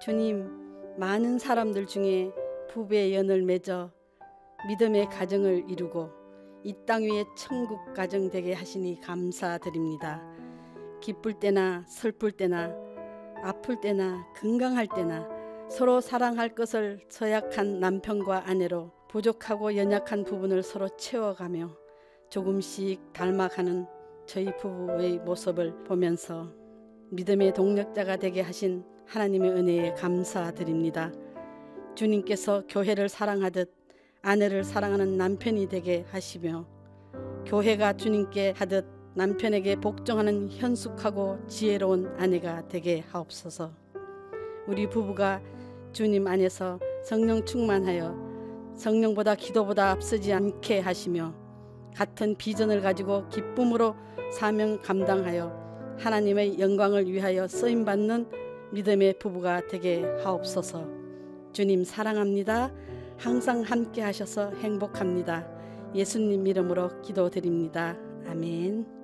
주님, 많은 사람들 중에 부부의 연을 맺어 믿음의 가정을 이루고 이 땅 위에 천국 가정 되게 하시니 감사드립니다. 기쁠 때나 슬플 때나 아플 때나 건강할 때나 서로 사랑할 것을 서약한 남편과 아내로 부족하고 연약한 부분을 서로 채워가며 조금씩 닮아가는 저희 부부의 모습을 보면서 믿음의 동력자가 되게 하신 하나님의 은혜에 감사드립니다. 주님께서 교회를 사랑하듯 아내를 사랑하는 남편이 되게 하시며 교회가 주님께 하듯 남편에게 복종하는 현숙하고 지혜로운 아내가 되게 하옵소서. 우리 부부가 주님 안에서 성령 충만하여 성령보다 기도보다 앞서지 않게 하시며 같은 비전을 가지고 기쁨으로 사명 감당하여 하나님의 영광을 위하여 쓰임받는 믿음의 부부가 되게 하옵소서. 주님 사랑합니다. 항상 함께 하셔서 행복합니다. 예수님 이름으로 기도드립니다. 아멘.